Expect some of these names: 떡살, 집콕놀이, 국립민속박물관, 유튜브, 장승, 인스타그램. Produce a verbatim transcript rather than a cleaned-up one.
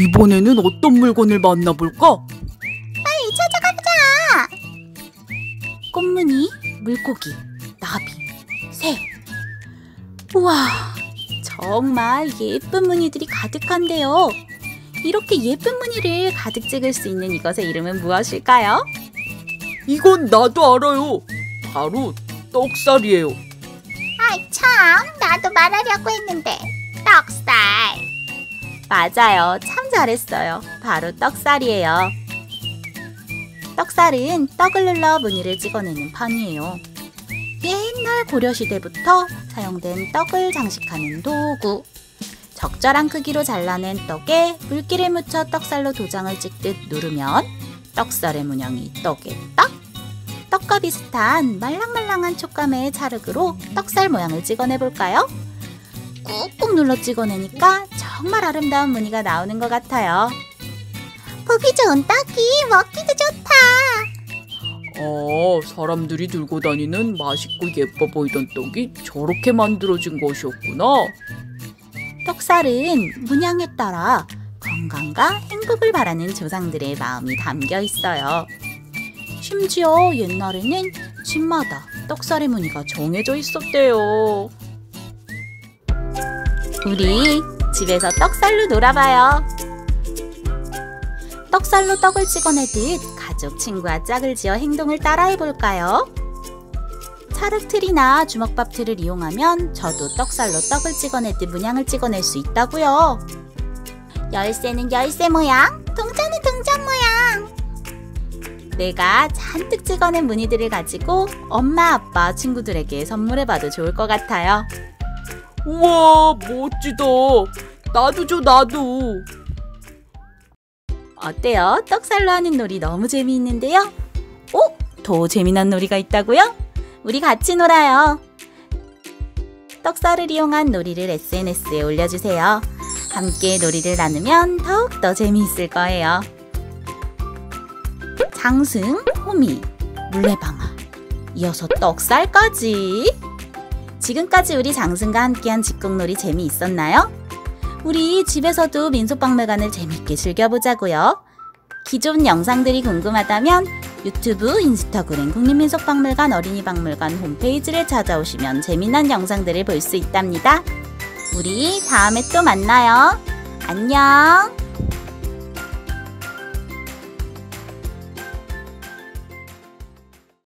이번에는 어떤 물건을 만나볼까? 빨리 찾아가보자. 꽃무늬, 물고기, 나비, 새. 우와, 정말 예쁜 무늬들이 가득한데요. 이렇게 예쁜 무늬를 가득 찍을 수 있는 이것의 이름은 무엇일까요? 이건 나도 알아요. 바로 떡살이에요. 아이 참, 나도 말하려고 했는데. 떡살. 맞아요. 참 잘했어요. 바로 떡살이에요. 떡살은 떡을 눌러 무늬를 찍어내는 판이에요. 옛날 고려시대부터 사용된 떡을 장식하는 도구. 적절한 크기로 잘라낸 떡에 물기를 묻혀 떡살로 도장을 찍듯 누르면 떡살의 문양이 떡에 딱! 떡과 비슷한 말랑말랑한 촉감의 찰흙으로 떡살 모양을 찍어내볼까요? 꾹꾹 눌러 찍어내니까 정말 아름다운 무늬가 나오는 것 같아요. 보기 좋은 떡이 먹기도 좋다. 아, 사람들이 들고 다니는 맛있고 예뻐 보이던 떡이 저렇게 만들어진 것이었구나. 떡살은 문양에 따라 건강과 행복을 바라는 조상들의 마음이 담겨 있어요. 심지어 옛날에는 집마다 떡살의 무늬가 정해져 있었대요. 우리 집에서 떡살로 놀아봐요. 떡살로 떡을 찍어내듯 가족, 친구와 짝을 지어 행동을 따라해볼까요? 찰흙틀이나 주먹밥틀을 이용하면 저도 떡살로 떡을 찍어내듯 문양을 찍어낼 수 있다고요. 열쇠는 열쇠 모양, 동전은 동전 모양. 내가 잔뜩 찍어낸 무늬들을 가지고 엄마, 아빠, 친구들에게 선물해봐도 좋을 것 같아요. 우와, 멋지다. 나도 줘, 나도. 어때요? 떡살로 하는 놀이 너무 재미있는데요? 오! 더 재미난 놀이가 있다고요? 우리 같이 놀아요. 떡살을 이용한 놀이를 에스엔에스에 올려주세요. 함께 놀이를 나누면 더욱더 재미있을 거예요. 장승, 호미, 물레방아, 이어서 떡살까지. 지금까지 우리 장승과 함께한 집콕놀이 재미있었나요? 우리 집에서도 민속박물관을 재밌게 즐겨보자고요. 기존 영상들이 궁금하다면 유튜브, 인스타그램, 국립민속박물관, 어린이박물관 홈페이지를 찾아오시면 재미난 영상들을 볼 수 있답니다. 우리 다음에 또 만나요. 안녕!